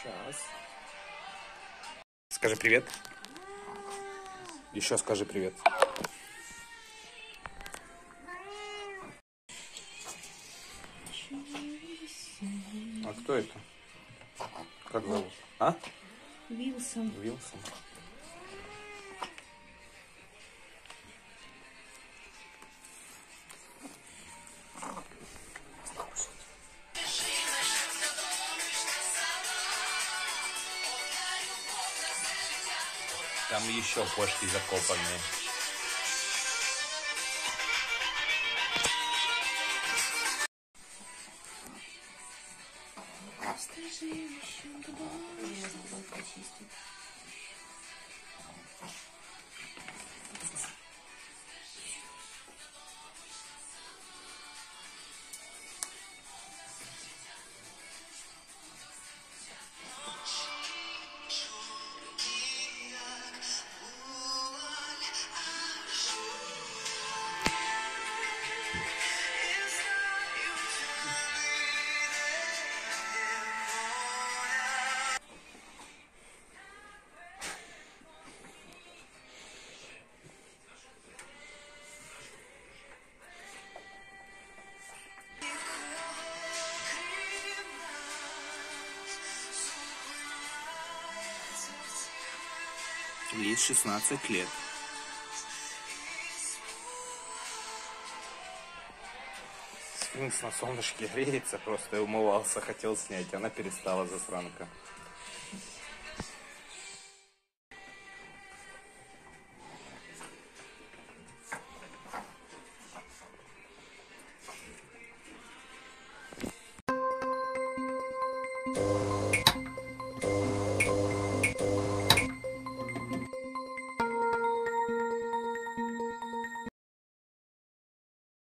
Сейчас. Скажи привет. Еще скажи привет. А кто это? Как зовут? А? Вилсон. Вилсон. Там еще кошки закопаны. Ей 16 лет. Сфинкс на солнышке греется, просто и умывался, хотел снять, она перестала, засранка.